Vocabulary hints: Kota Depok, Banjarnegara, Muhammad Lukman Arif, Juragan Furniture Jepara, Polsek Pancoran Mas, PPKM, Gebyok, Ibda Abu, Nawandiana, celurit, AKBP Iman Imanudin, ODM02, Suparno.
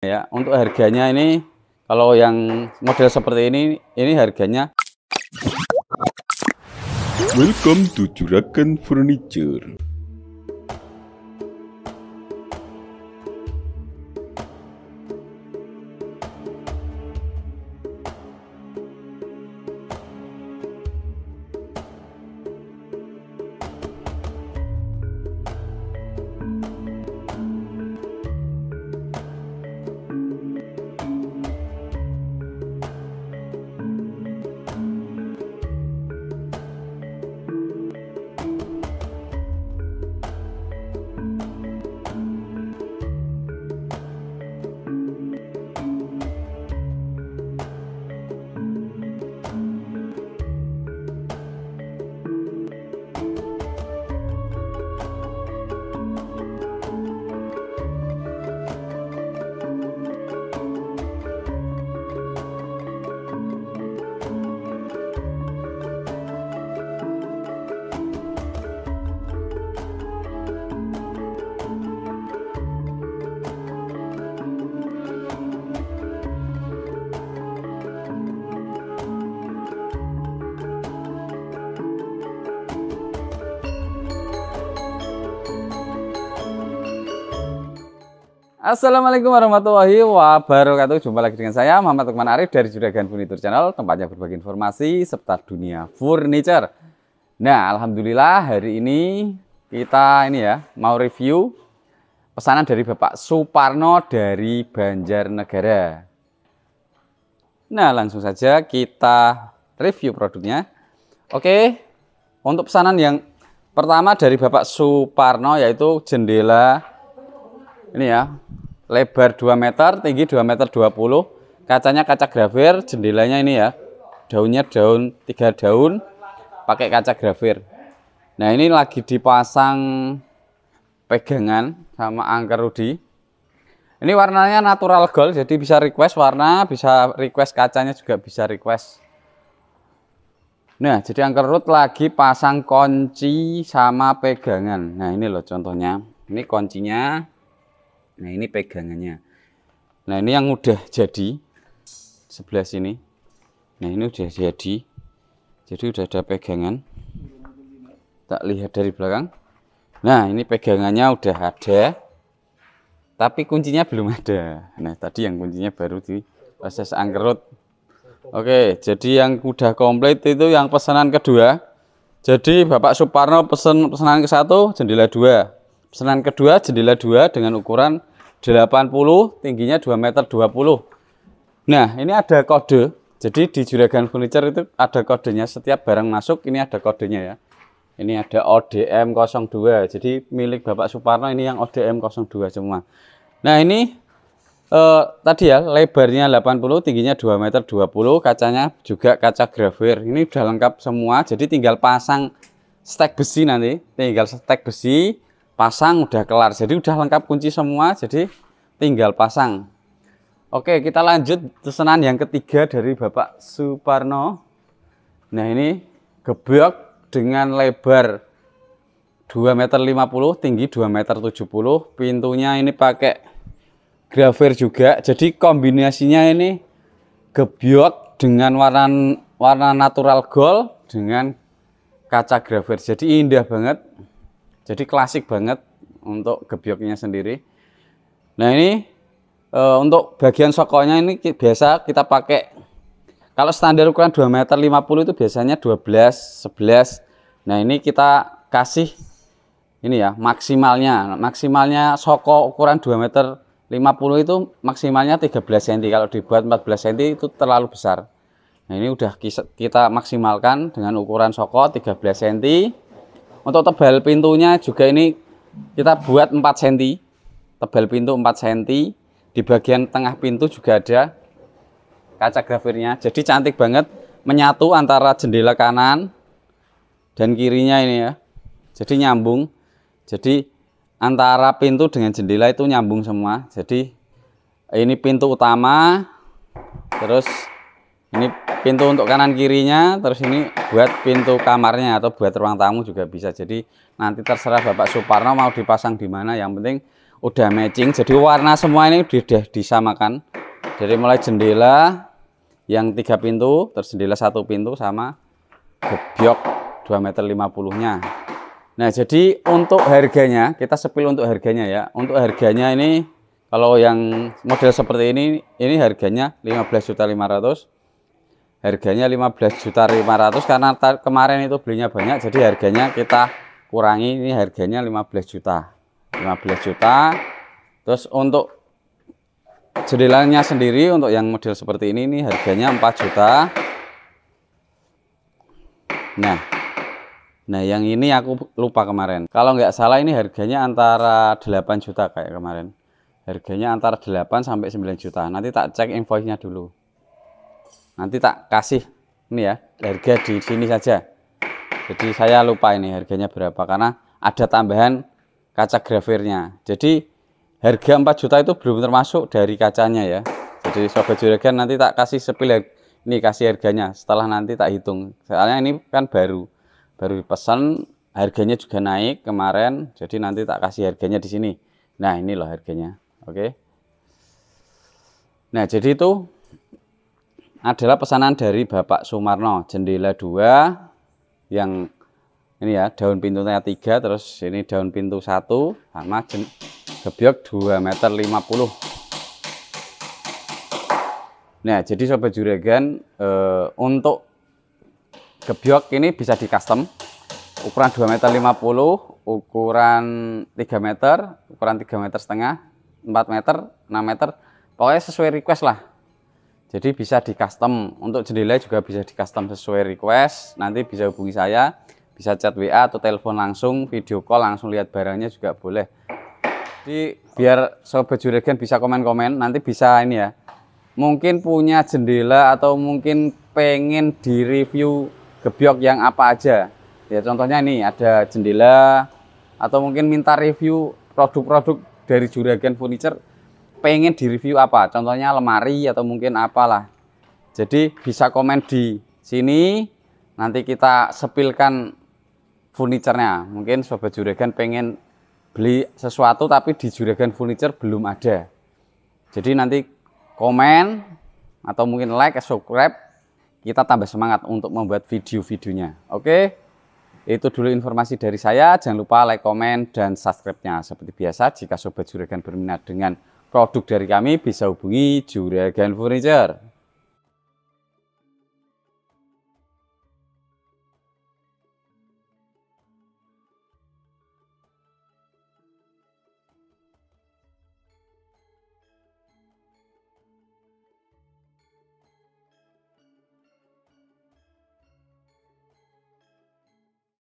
Ya, untuk harganya ini, kalau yang model seperti ini harganya. Welcome to Juragan Furniture. Assalamualaikum warahmatullahi wabarakatuh. Jumpa lagi dengan saya Muhammad Lukman Arif dari Juragan Furniture Channel, tempatnya berbagi informasi seputar dunia furniture. Nah, alhamdulillah hari ini kita mau review pesanan dari Bapak Suparno dari Banjarnegara. Nah, langsung saja kita review produknya. Oke, untuk pesanan yang pertama dari Bapak Suparno yaitu jendela ini ya, lebar 2 meter, tinggi 2 meter 20, kacanya kaca grafir, jendelanya ini ya, daunnya daun 3 daun, pakai kaca grafir. Nah, ini lagi dipasang pegangan sama angker rudi. Ini warnanya natural gold, jadi bisa request warna, bisa request kacanya juga bisa request. Nah, jadi angker rud lagi pasang kunci sama pegangan. Nah, ini loh contohnya, ini kuncinya. Nah, ini pegangannya. Nah, ini yang udah jadi sebelah sini. Nah, ini udah jadi. Jadi udah ada pegangan. Tak lihat dari belakang. Nah, ini pegangannya udah ada. Tapi kuncinya belum ada. Nah, tadi yang kuncinya baru di proses angkerut. Oke, jadi yang udah komplit itu yang pesanan kedua. Jadi Bapak Suparno pesanan ke-1 jendela 2. Pesanan kedua jendela 2 dengan ukuran 80, tingginya 2 meter 20. Nah, ini ada kode. Jadi di Juragan Furniture itu ada kodenya, setiap barang masuk ini ada kodenya ya. Ini ada ODM02. Jadi milik Bapak Suparno ini yang ODM02 semua. Nah, ini tadi ya, lebarnya 80, tingginya 2 meter 20, kacanya juga kaca grafir. Ini udah lengkap semua, jadi tinggal pasang stek besi nanti. Tinggal stek besi, pasang udah kelar. Jadi udah lengkap kunci semua, jadi tinggal pasang. Oke, kita lanjut pesanan yang ketiga dari Bapak Suparno. Nah, ini gebyok dengan lebar 2 meter 50, tinggi 2 meter 70, pintunya ini pakai grafir juga. Jadi kombinasinya ini gebyok dengan warna natural gold dengan kaca grafir, jadi indah banget. Jadi klasik banget untuk gebyoknya sendiri. Nah, ini untuk bagian sokonya ini biasa kita pakai. Kalau standar ukuran 2 meter 50 itu biasanya 12, 11. Nah, ini kita kasih ini ya maksimalnya. Maksimalnya soko ukuran 2 meter 50 itu maksimalnya 13 cm. Kalau dibuat 14 cm itu terlalu besar. Nah, ini udah kita maksimalkan dengan ukuran soko 13 cm. Untuk tebal pintunya juga ini kita buat 4 cm. Tebal pintu 4 cm. Di bagian tengah pintu juga ada kaca grafirnya. Jadi cantik banget, menyatu antara jendela kanan dan kirinya ini ya. Jadi nyambung. Jadi antara pintu dengan jendela itu nyambung semua. Jadi ini pintu utama, terus ini pintu untuk kanan kirinya, terus ini buat pintu kamarnya atau buat ruang tamu juga bisa. Jadi nanti terserah Bapak Suparno mau dipasang di mana, yang penting udah matching, jadi warna semua ini sudah disamakan. Dari mulai jendela yang 3 pintu, terus jendela 1 pintu sama gebyok 2,50 meter-nya. Nah, jadi untuk harganya, kita spill untuk harganya ya. Untuk harganya ini, kalau yang model seperti ini harganya 15.500.000. Harganya 15.500.000 karena kemarin itu belinya banyak, jadi harganya kita kurangi, ini harganya 15 juta. Terus untuk jendelanya sendiri untuk yang model seperti ini harganya 4 juta. Nah yang ini aku lupa kemarin, kalau nggak salah ini harganya antara 8 juta kayak kemarin, harganya antara 8 sampai 9 juta. Nanti tak cek invoice nya dulu, nanti tak kasih ini ya harga di sini saja. Jadi saya lupa ini harganya berapa karena ada tambahan kaca grafirnya. Jadi harga 4 juta itu belum termasuk dari kacanya ya. Jadi sobat Juragan nanti tak kasih spill ini, kasih harganya setelah nanti tak hitung. Soalnya ini kan baru dipesan, harganya juga naik kemarin. Jadi nanti tak kasih harganya di sini. Nah, ini loh harganya. Oke. Nah, jadi itu adalah pesanan dari Bapak Suparno, jendela 2 yang ini ya, daun pintunya 3, terus ini daun pintu 1 sama gebyok 2,50 meter. Nah, jadi sobat Juragan, untuk gebyok ini bisa di custom ukuran 2,50 meter, ukuran 3 meter, ukuran 3,5 meter, 4 meter, 6 meter, pokoknya sesuai request lah. Jadi bisa di custom. Untuk jendela juga bisa di custom sesuai request. Nanti bisa hubungi saya, bisa chat WA atau telepon langsung, video call langsung lihat barangnya juga boleh. Jadi biar sobat Juragan bisa komen-komen, nanti bisa ini ya, mungkin punya jendela atau mungkin pengen di review gebyok yang apa aja ya. Contohnya ini ada jendela, atau mungkin minta review produk-produk dari Juragan Furniture, pengen di review apa, contohnya lemari atau mungkin apalah. Jadi bisa komen di sini, nanti kita sepilkan furniturnya. Mungkin sobat Juragan pengen beli sesuatu tapi di Juragan Furniture belum ada, jadi nanti komen atau mungkin like, subscribe, kita tambah semangat untuk membuat video-videonya. Oke, itu dulu informasi dari saya. Jangan lupa like, komen, dan subscribe-nya. Seperti biasa, jika sobat Juragan berminat dengan produk dari kami, bisa hubungi Juragan Furniture.